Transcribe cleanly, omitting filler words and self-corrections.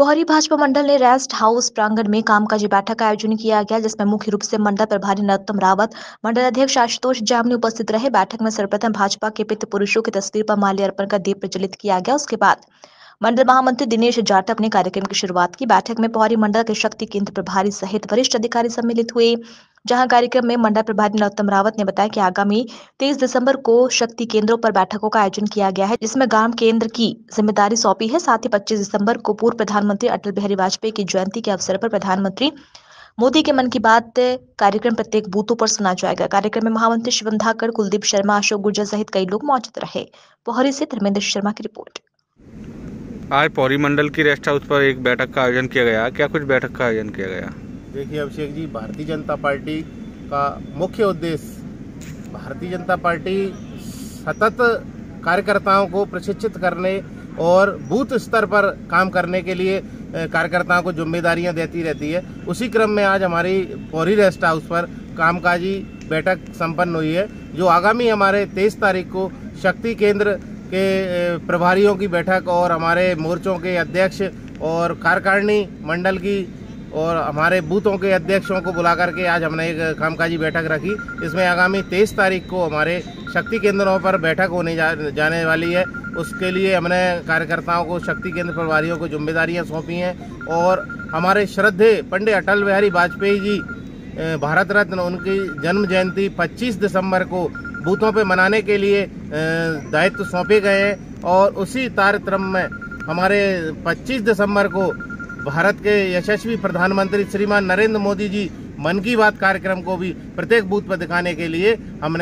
पोहरी भाजपा मंडल ने rest house प्रांगण में कामकाजी बैठक का आयोजन किया गया, जिसमें मुख्य रूप से मंडल प्रभारी नरोत्तम रावत, मंडल अध्यक्ष आशुतोष जामनी उपस्थित रहे। बैठक में सर्वप्रथम भाजपा के पितृ पुरुषों की तस्वीर पर माल्यार्पण का दीप प्रज्वलित किया गया। उसके बाद मंडल महामंत्री दिनेश जाटक ने कार्यक्रम की शुरुआत की। बैठक में पोहरी मंडल के शक्ति केंद्र प्रभारी सहित वरिष्ठ अधिकारी सम्मिलित हुए, जहां कार्यक्रम में मंडल प्रभारी नरोत्तम रावत ने बताया कि आगामी 23 दिसंबर को शक्ति केंद्रों पर बैठकों का आयोजन किया गया है, जिसमें ग्राम केंद्र की जिम्मेदारी सौंपी है। साथ ही 25 दिसंबर को पूर्व प्रधानमंत्री अटल बिहारी वाजपेयी की जयंती के अवसर पर प्रधानमंत्री मोदी के मन की बात कार्यक्रम प्रत्येक बूथों पर सुना जाएगा। कार्यक्रम में महामंत्री शिवन धाकर, कुलदीप शर्मा, अशोक गुर्जर सहित कई लोग मौजूद रहे। पोहरी से धर्मेंद्र शर्मा की रिपोर्ट। आज पोहरी मंडल की रेस्ट हाउस पर एक बैठक का आयोजन किया गया, क्या कुछ बैठक का आयोजन किया गया? देखिए अभिषेक जी, भारतीय जनता पार्टी का मुख्य उद्देश्य, भारतीय जनता पार्टी सतत कार्यकर्ताओं को प्रशिक्षित करने और बूथ स्तर पर काम करने के लिए कार्यकर्ताओं को जिम्मेदारियां देती रहती है। उसी क्रम में आज हमारी पोहरी रेस्ट हाउस पर कामकाजी बैठक संपन्न हुई है, जो आगामी हमारे 23 तारीख को शक्ति केंद्र के प्रभारियों की बैठक और हमारे मोर्चों के अध्यक्ष और कार्यकारिणी मंडल की और हमारे बूथों के अध्यक्षों को बुला करके आज हमने एक कामकाजी बैठक रखी। इसमें आगामी 23 तारीख को हमारे शक्ति केंद्रों पर बैठक होने जाने वाली है। उसके लिए हमने कार्यकर्ताओं को, शक्ति केंद्र प्रभारियों को जिम्मेदारियां सौंपी हैं और हमारे श्रद्धेय पंडित अटल बिहारी वाजपेयी जी भारत रत्न, उनकी जन्म जयंती 25 दिसंबर को बूथों पर मनाने के लिए दायित्व सौंपे गए हैं। और उसी कार्यक्रम में हमारे 25 दिसंबर को भारत के यशस्वी प्रधानमंत्री श्रीमान नरेंद्र मोदी जी मन की बात कार्यक्रम को भी प्रत्येक बूथ पर दिखाने के लिए हमने